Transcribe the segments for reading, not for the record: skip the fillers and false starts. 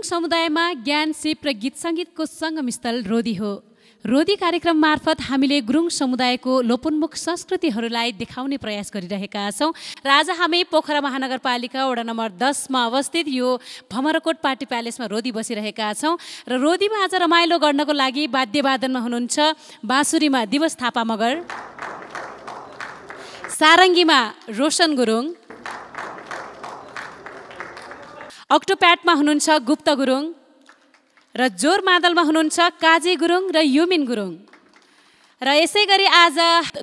गुरुङ समुदायमा ज्ञान सिप र गीत संगीतको संगमस्थल रोदी हो। रोदी कार्यक्रम मार्फत हामीले गुरुङ समुदायको लोपोन्मुख संस्कृतिहरूलाई देखाउने प्रयास गरिरहेका छौं र आज हामी पोखरा महानगरपालिका वडा नम्बर 10 मा अवस्थित यो भमरकोट पार्टी प्यालेसमा रोदी बसिरहेका छौं र रोदीमा आज रमाइलो गर्नको लागि वाद्यवादनमा हुनुहुन्छ बाँसुरीमा दिवस थापा मगर, सारङ्गीमा रोशन गुरुङ, अक्टोप्याटमा हुनुहुन्छ गुप्ता गुरुङ र जोर मादलमा हुनुहुन्छ काजी गुरुङ र युमिन गुरुङ र यसैगरी आज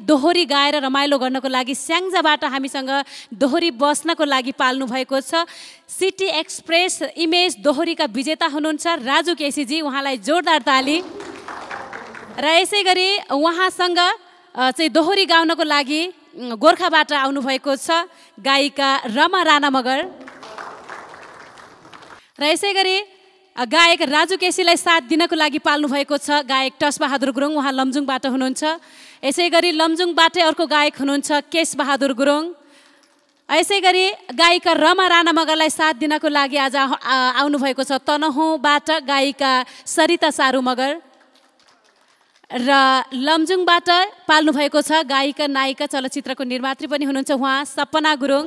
दोहोरी गाएर रमाइलो गर्नको लागि स्याङ्जाबाट हामीसँग दोहोरी बस्नको लागि पाल्नु भएको छ सिटी एक्सप्रेस इमेज दोहोरीका विजेता हुनुहुन्छ राजु केसीजी, उहाँलाई जोरदार ताली। र यसैगरी उहाँसँग चाहिँ दोहोरी गाउनको लागि गोर्खाबाट आउनुभएको छ गायिका रमा राणा मगर र यसैगरी गायक राजु केसीलाई साथ दिनको लागि पाल्नु भएको छ गायक टस बहादुर गुरुङ, उहाँ लमजुङबाट हुनुहुन्छ। यसैगरी लमजुङबाटै अर्को गायक हुनुहुन्छ केस बहादुर गुरुङ। यसैगरी गायिका रमा राणा मगरलाई साथ दिनको लागि आज आउनु भएको छ तनहुबाट गायिका सरिता सारू मगर र लमजुङबाट पाल्नु भएको छ गायिका नायिका चलचित्रको निर्मात्री पनि हुनुहुन्छ उहाँ सपना गुरुङ।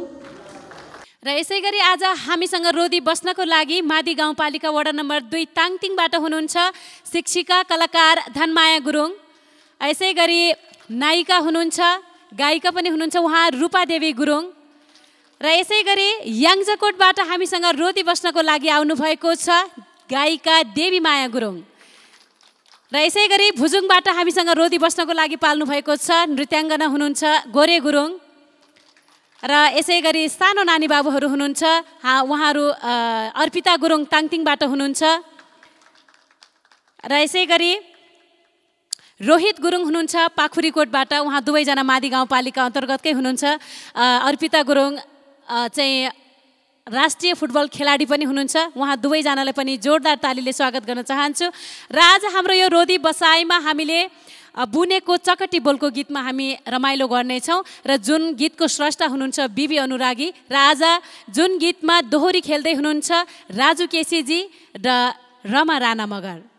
र यसैगरी आज हामीसँग रोदी बस्नको लागि मादी गाउँपालिका वडा नम्बर 2 ताङतिङबाट हुनुहुन्छ शिक्षिका कलाकार धनमाया गुरुङ। यसैगरी नायिका हुनुहुन्छ, गायिका पनि हुनुहुन्छ उहाँ रूपादेवी गुरुङ। र यसैगरी याङ्जा कोटबाट हामीसँग रोदी बस्नको लागि आउनुभएको छ गायिका देवी माया गुरुङ। र यसैगरी भुजुङबाट हामीसँग रोदी बस्नको लागि पाल्नुभएको छ नृत्याङ्गना हुनुहुन्छ गोरे गुरुङ। र यसैगरी सानो नानी बाबुहरू हुनुहुन्छ उहाँहरू अर्पिता गुरुङ ताङतिङबाट हुनुहुन्छ। र यसैगरी रोहित गुरुङ हुनुहुन्छ पाखुरीकोटबाट, उहाँ दुवैजना मादी गाउँपालिका अन्तर्गतकै हुनुहुन्छ। अर्पिता गुरुङ चाहिँ राष्ट्रिय फुटबल खेलाडी पनि हुनुहुन्छ, उहाँ दुवैजनालाई पनि जोरदार तालीले स्वागत गर्न चाहन्छु। र आज हाम्रो यो रोदी बसाइमा हामीले बुनेको चकटी बोलको गीतमा हामी रमाइलो गर्नेछौँ र जुन गीतको स्रष्टा हुनुहुन्छ बिबी अनुरागी र आज जुन गीतमा दोहोरी खेल्दै हुनुहुन्छ राजु केसीजी र रमा राणा मगर।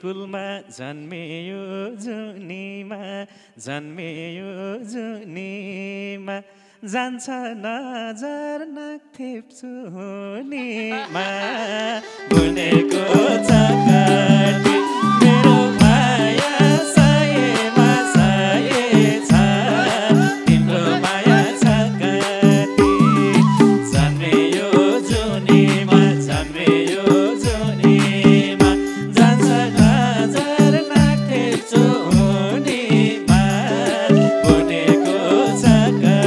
कुलमा जन्मियो जुनीमा जन्मियो जुनीमा जान्छ नजर नखेप्छु हुनेमा बुनेको छकटी मेरो माया सायमा साये छ तिम्रो माया छकटी जन्मियो जुनीमा जन्मियो जुनीमा जान्छ नजर नखेप्छु हुनेमा बुनेको छकटी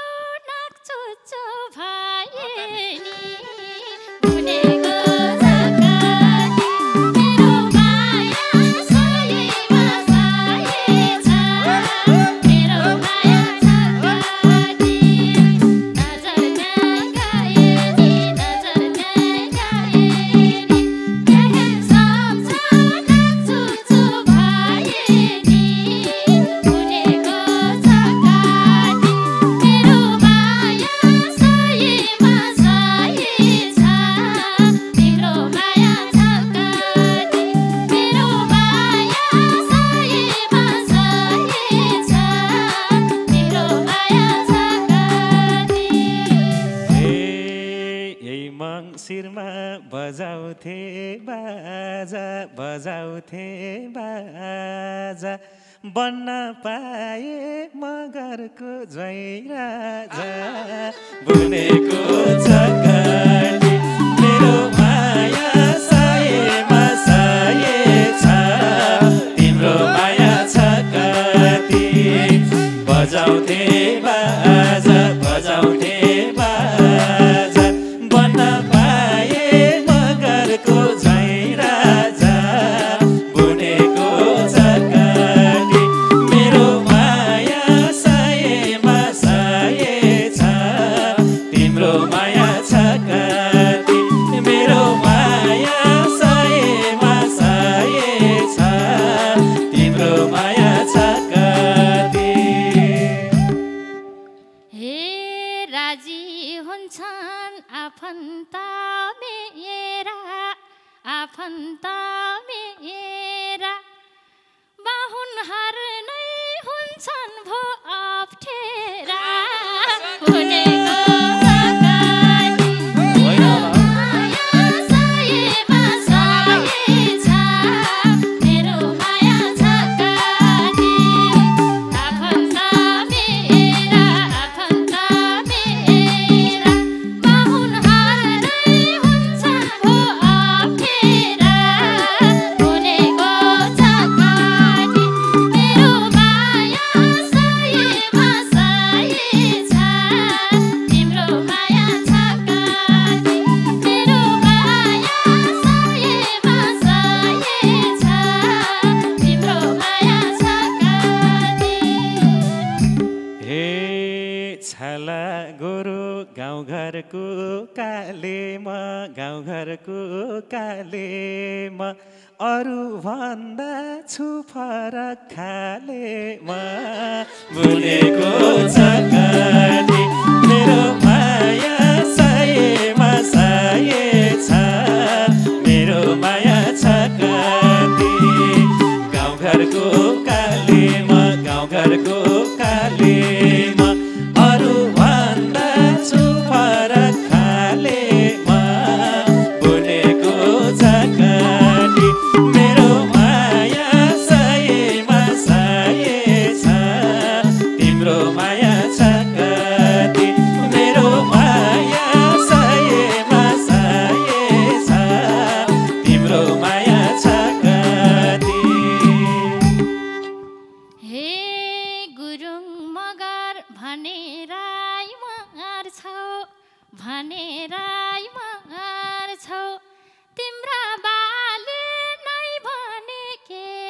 तिम्रा बाले नै भने के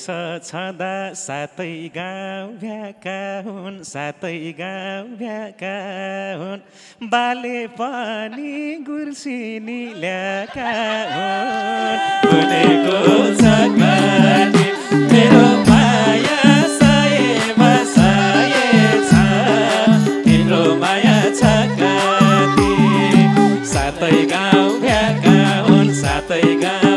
छदा सातै गाउँका हुन्, सातै गाउँका हुन्, बाले पनि गुर्सिनी ल्याका हुन्, भनेको छ पनि मेरो माया सयमा सय छ, तिम्रो माया छ कति, सातै गाउँका हुन्, सातै गाउँका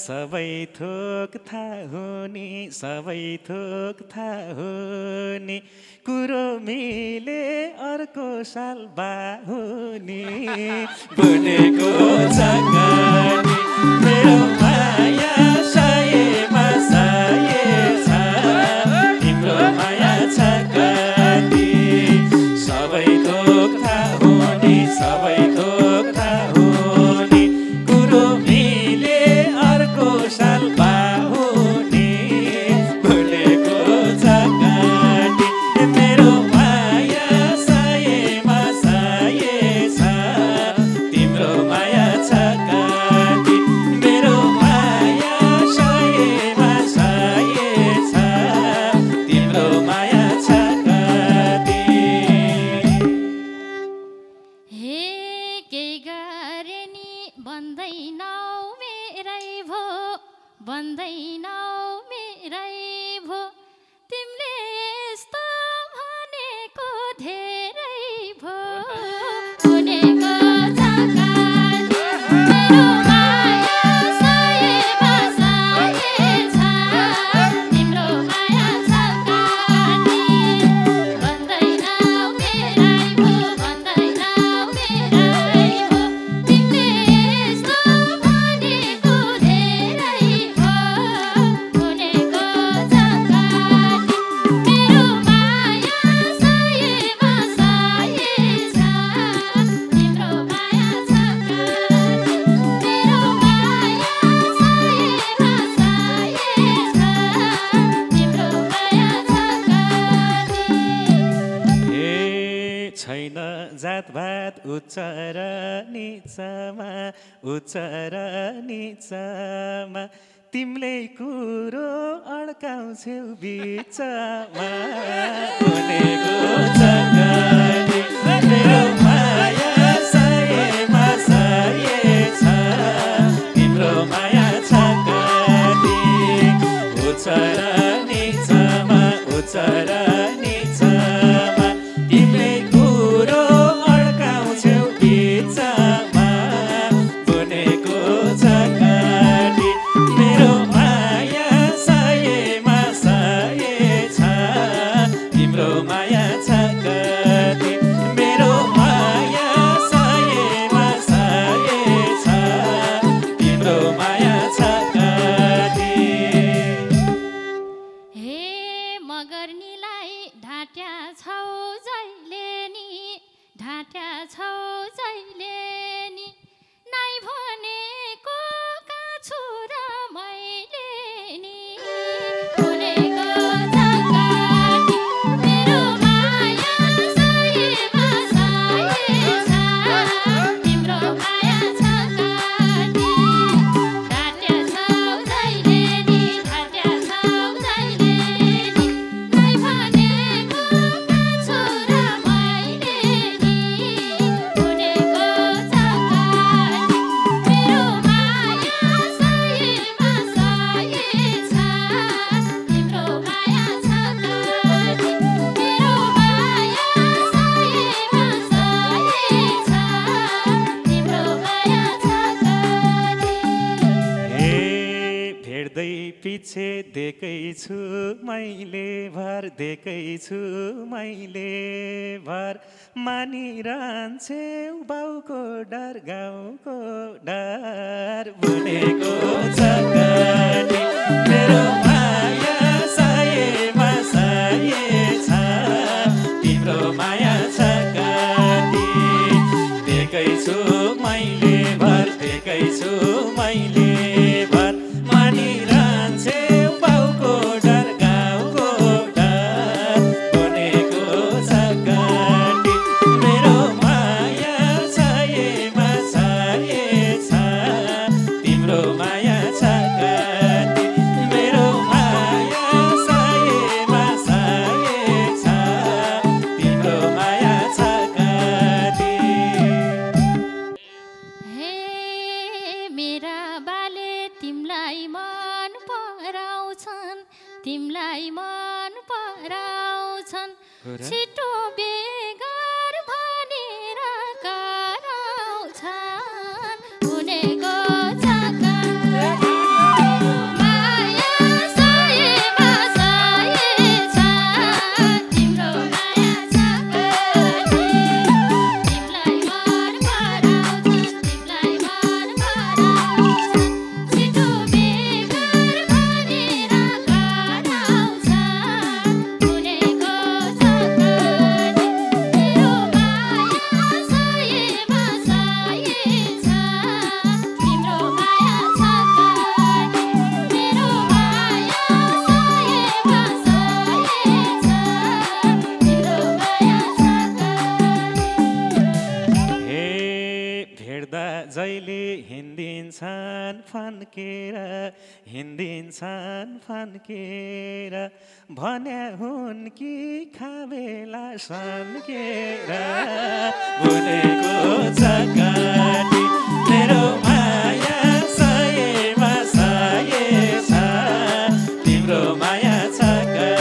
सबै थोक थाहा हुने कुरो मिले अर्को साल बाहुनी भनेको छ कति मेरो माया सयमा सय छ तिम्रो माया छ कति सबै थोक थाहा हुने सबै थोक थाहा हुने कुरो मिले अर्को साल उचर निचमा तिमले कुरो अड्काउँछौ बिचमा भनेको छ कति मेरो माया सयमा सय छ तिम्रो माया छ कति उचर निचमा उचर निचमा तिमले कुरो अड्काउँछौ बिचमा पिछे देकै छु मैले भर, देकै छु मैले भर, मानिरहन्छे बाउको डर गाउँको डर, बोलेको झगडे मेरो माया साएमा साए छ, तिम्रो माया झगडे देकै छु मैले भर, देकै छु मैले फन्केर भन्या हुन् कि खाबेला सन्केर, बोलेको झगडे मेरो माया साएमा साए छ, तिम्रो माया झगडे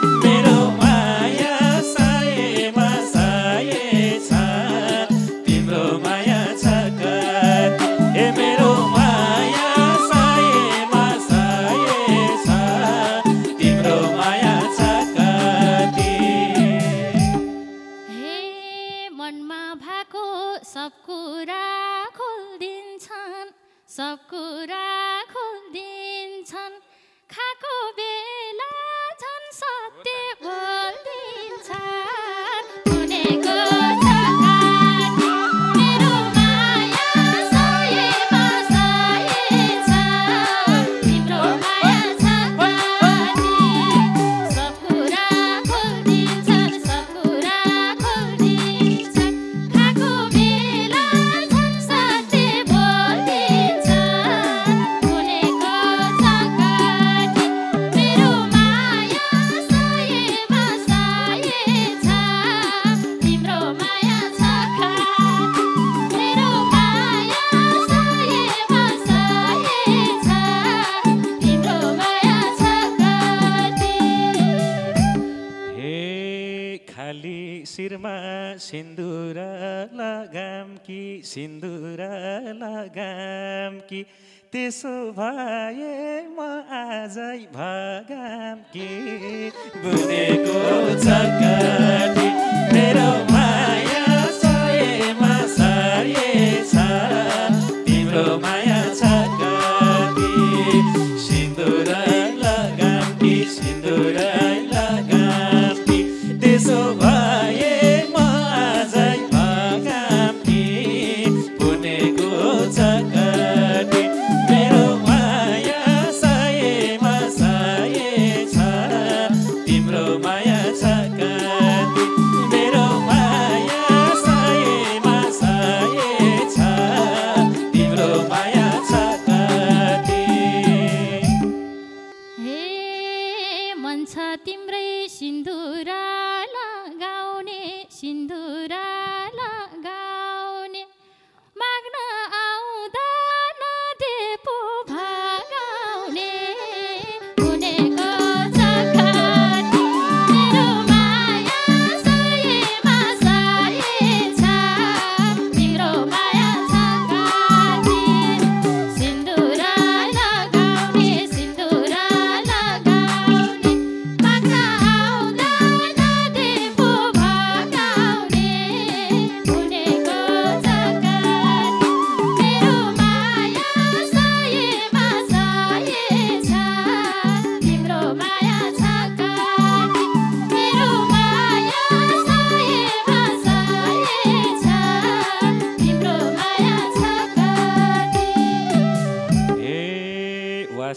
हिँड्दिन्छन् फन्केर, हिँड्दिन्छन् फन्केर भन्या हुन् कि खाबेला सन्केर, सिन्दुर लगाम कि सिन्दुर लगाम कि, त्यसो भए म आजै भगाम कि, बुनेको झगडे मेरो माया साएमा साए छ, तिम्रो माया झगडे सिन्दुर लगाम कि सिन्दुर लगाम कि, त्यसो भए मेरो माया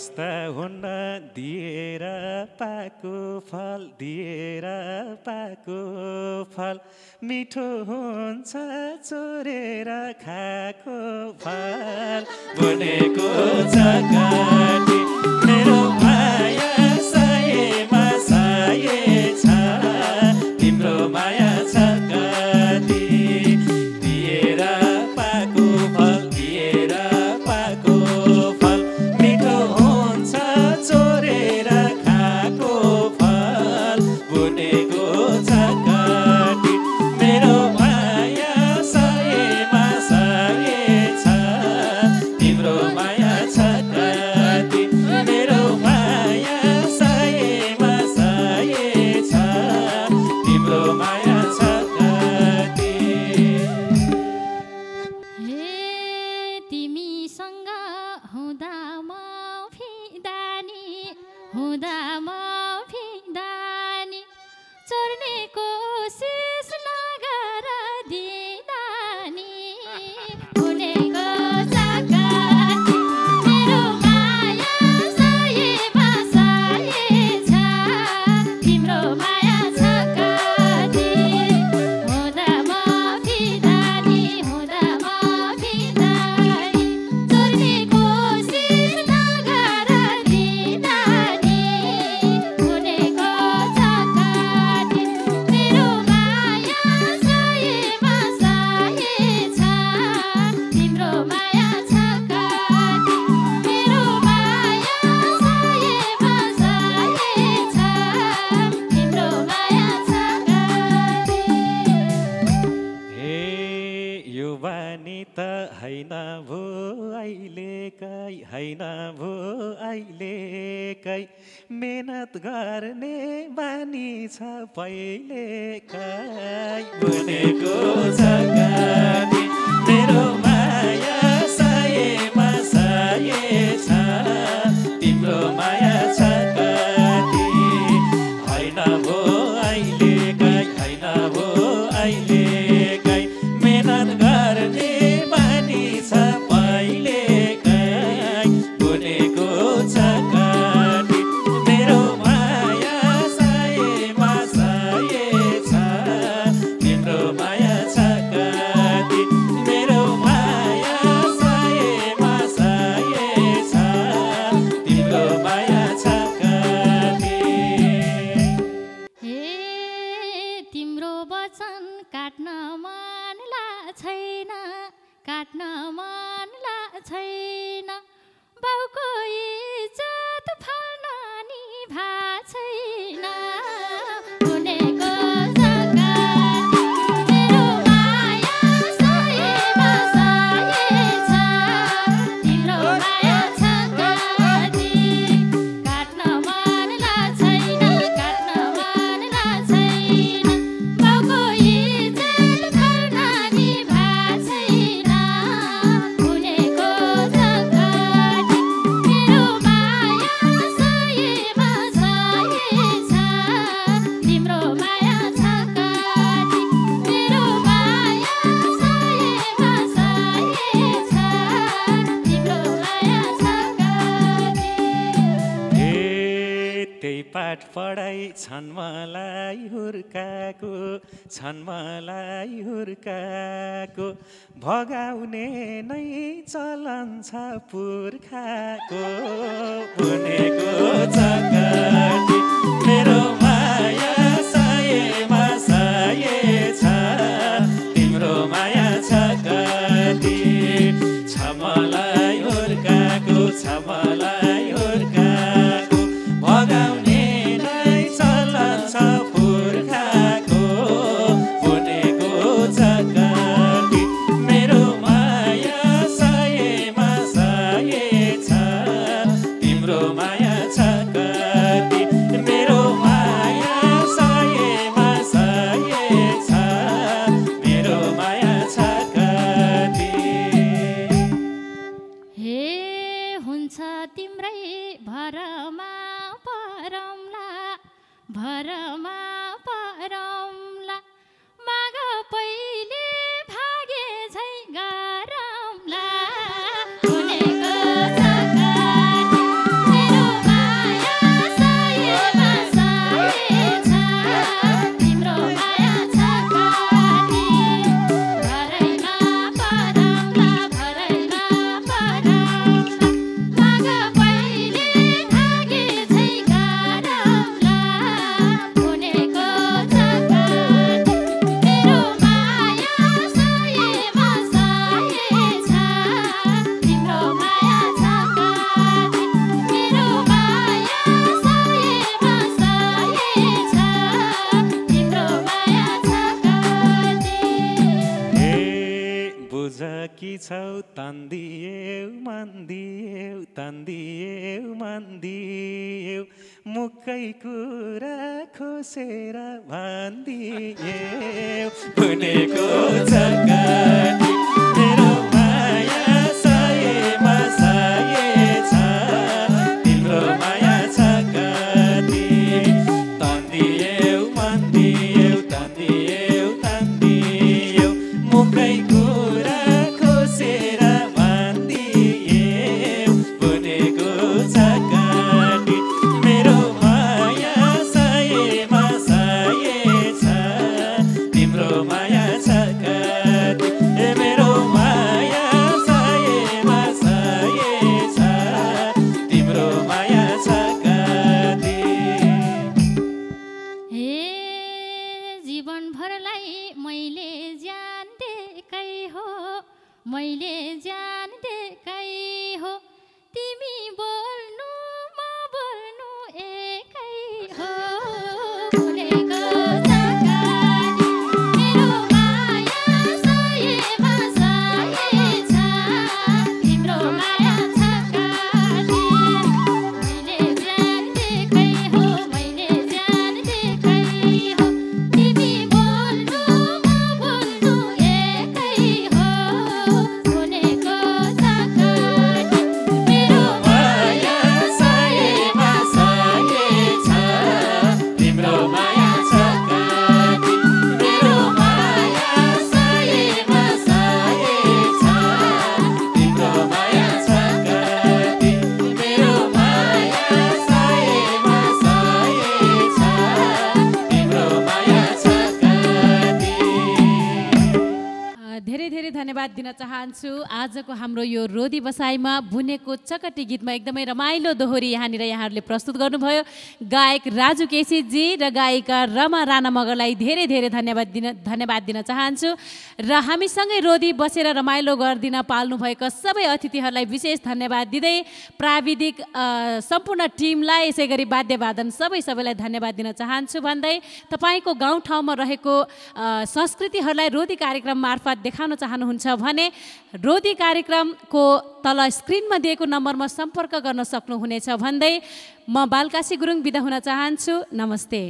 जस्ता हुन्न दिएर पाको फल मिठो हुन्छ चोरेर खाको फल बनेको छ काटी मेरो माया सायमा साये छ तिम्रो माया मेहनत गर्ने बानी छ पहिले काई बनेको छ गाडी तेरो माया सायमा साये छ तिम्रो माया छ गाडी हैन भो अहिले काई हैन भो अहिले काई मेहनत गर्ने बानी छ पहिले काई बनेको छ मलाई हुर्काको भगाउने नै चलन छ पुर्खाको बनेको छ गाडी मेरो माया सायमा साये छ तिम्रो माया छ गाडी छ मलाई हुर्काको छ मलाई हुर्काको भगाउने नै चलन छ पुर्खा मेरो माया झाकी छौ तान्दिएउ मान्दिएउ मुकै कुरा खोसेर भन्दिएउ भनेको झकाटी तेरो माया सयमा सय छ तिम्रो माया झकाटी तान्दिएउ मान्दिएउ तान्दिएउ तान्दिएउ मुकै कुरा खोसेर भन्दिएउ भनेको झकाटी मेरो माया सयमा सय छ तिम्रो माया झकाटी मेरो माया सयमा सय छ तिम्रो माया झकाटी। हे जीवनभरलाई मैले मैले जान्देकै हो तिमी बोल्नु म बोल्नु एकै हो भनेको झकाटी मेरो माया सयमा सय छ तिम्रो माया झकाटी मैले जान्देकै हो मैले जान्देकै हो तिमी बोल्नु म बोल्नु एकै हो भनेको झकाटी मेरो माया सयमा सय छ तिम्रो माया झकाटी मेरो माया सयमा सय छ तिम्रो माया झकाटी मेरो माया सयमा सय छ तिम्रो माया झकाटी। धेरै धेरै धन्यवाद दिन चाहन्छु। आजको हाम्रो यो रोदी बसाइमा बुनेको चकटी गीतमा एकदमै रमाइलो दोहोरी यहाँनिर यहाँहरूले प्रस्तुत गर्नुभयो। गायक राजु केसीजी र गायिका रमा राणा मगरलाई धेरै धेरै धन्यवाद दिन चाहन्छु र हामीसँगै रोदी बसेर रमाइलो गरिदिन पाल्नुभएका सबै अतिथिहरूलाई विशेष धन्यवाद दिँदै प्राविधिक सम्पूर्ण टिमलाई यसै गरी वाद्यवादन सबैलाई धन्यवाद दिन चाहन्छु भन्दै तपाईँको गाउँठाउँमा रहेको संस्कृतिहरूलाई रोदी कार्यक्रम मार्फत देखाउन चाहनुहुन्छ भने रोदी कार्यक्रमको तल स्क्रिनमा दिएको नम्बरमा सम्पर्क गर्न सक्नुहुनेछ भन्दै म बालकासी गुरुङ बिदा हुन चाहन्छु। नमस्ते।